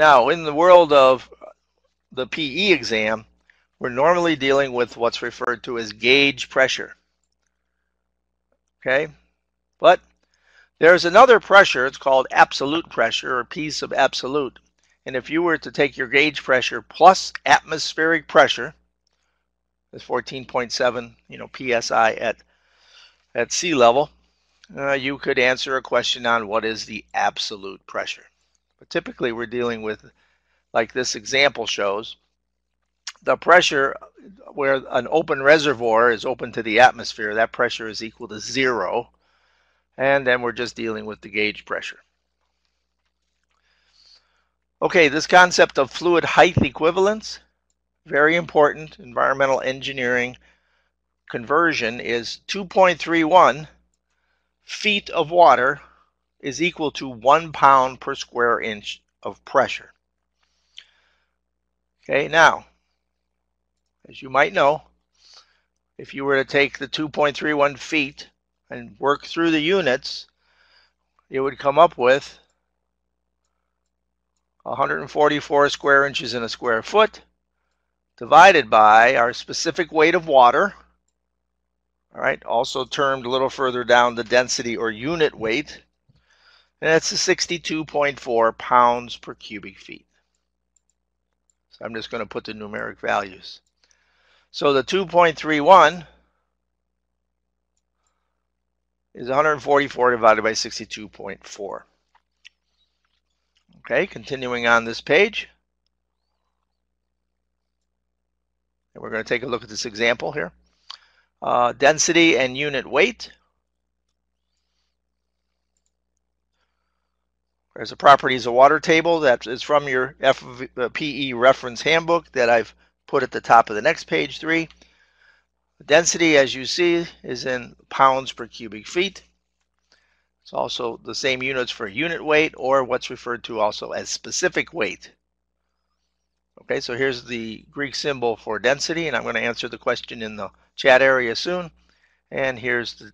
Now, in the world of the PE exam, we're normally dealing with what's referred to as gauge pressure. Okay, but there's another pressure, it's called absolute pressure or P sub absolute. And if you were to take your gauge pressure plus atmospheric pressure, it's 14.7, you know, psi at sea level, you could answer a question on what is the absolute pressure. But typically we're dealing with, like this example shows, the pressure where an open reservoir is open to the atmosphere, that pressure is equal to 0. And then we're just dealing with the gauge pressure. Okay, this concept of fluid height equivalence, very important. Environmental engineering conversion is 2.31 feet of water is equal to 1 pound per square inch of pressure. Okay, now, as you might know, if you were to take the 2.31 feet and work through the units, you would come up with 144 square inches in a square foot divided by our specific weight of water, all right, also termed a little further down the density or unit weight, and that's 62.4 pounds per cubic feet. So I'm just going to put the numeric values. So the 2.31 is 144 divided by 62.4. Okay, continuing on this page. And we're going to take a look at this example here. Density and unit weight. There's the properties of water table that is from your PE reference handbook that I've put at the top of the next page 3. The density, as you see, is in pounds per cubic feet. It's also the same units for unit weight, or what's referred to also as specific weight. Okay, so here's the Greek symbol for density, and I'm going to answer the question in the chat area soon. And here's the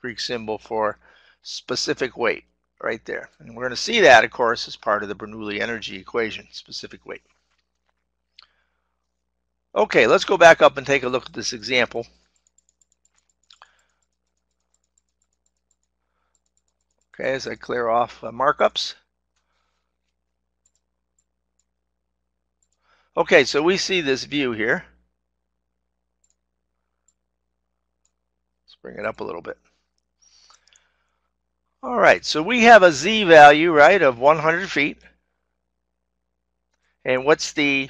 Greek symbol for specific weight right there. And we're going to see that, of course, as part of the Bernoulli energy equation, specific weight. Okay, let's go back up and take a look at this example. Okay, as I clear off markups. Okay, so we see this view here. Let's bring it up a little bit. All right, so we have a Z value, right, of 100 feet. And what's the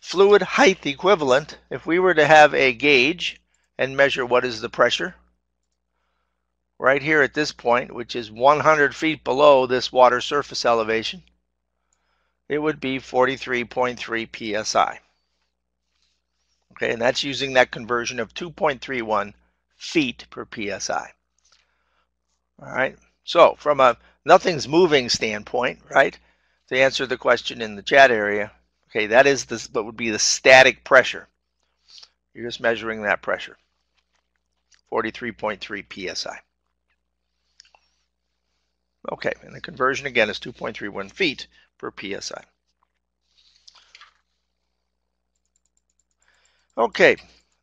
fluid height equivalent if we were to have a gauge and measure what is the pressure right here at this point, which is 100 feet below this water surface elevation? It would be 43.3 psi. Okay, and that's using that conversion of 2.31 feet per psi. All right, so from a nothing's moving standpoint, right, to answer the question in the chat area, okay, that is this, what would be the static pressure. You're just measuring that pressure, 43.3 psi. Okay, and the conversion again is 2.31 feet per psi. Okay,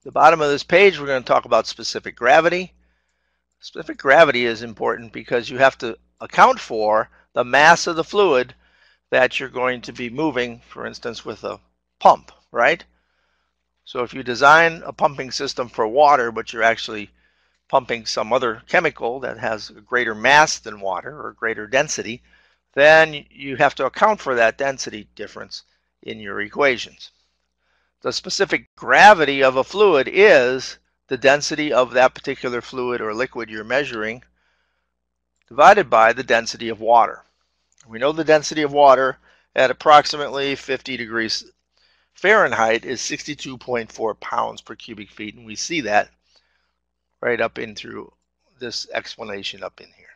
the bottom of this page, we're going to talk about specific gravity. Specific gravity is important because you have to account for the mass of the fluid that you're going to be moving, for instance, with a pump, right? So if you design a pumping system for water, but you're actually pumping some other chemical that has a greater mass than water or greater density, then you have to account for that density difference in your equations. The specific gravity of a fluid is the density of that particular fluid or liquid you're measuring divided by the density of water. We know the density of water at approximately 50 degrees Fahrenheit is 62.4 pounds per cubic feet, and we see that right up in through this explanation up in here.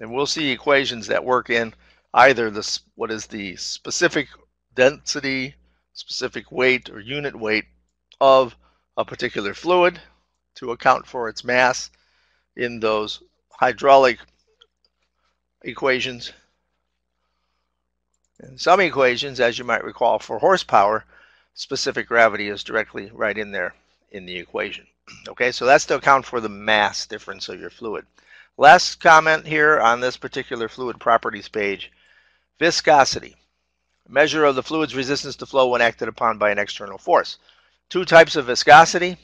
And we'll see equations that work in either this, what is the specific density, specific weight, or unit weight of a particular fluid to account for its mass, in those hydraulic equations. In some equations, as you might recall, for horsepower, specific gravity is directly right in there in the equation. Okay, so that's to account for the mass difference of your fluid. Last comment here on this particular fluid properties page, viscosity, measure of the fluid's resistance to flow when acted upon by an external force. Two types of viscosity.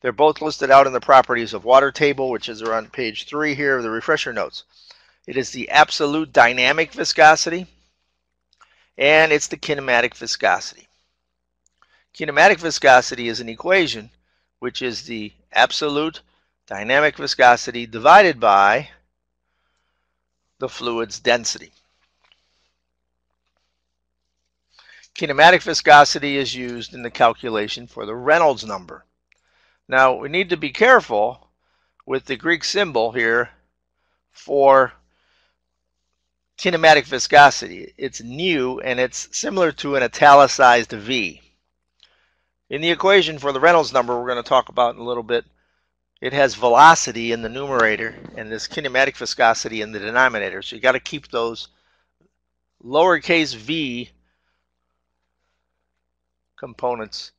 They're both listed out in the properties of water table, which is around page 3 here of the refresher notes. It is the absolute dynamic viscosity, and it's the kinematic viscosity. Kinematic viscosity is an equation which is the absolute dynamic viscosity divided by the fluid's density. Kinematic viscosity is used in the calculation for the Reynolds number. Now we need to be careful with the Greek symbol here for kinematic viscosity. It's nu, and it's similar to an italicized V. In the equation for the Reynolds number, we're going to talk about in a little bit, it has velocity in the numerator and this kinematic viscosity in the denominator. So you got to keep those lowercase v components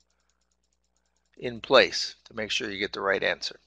in place to make sure you get the right answer.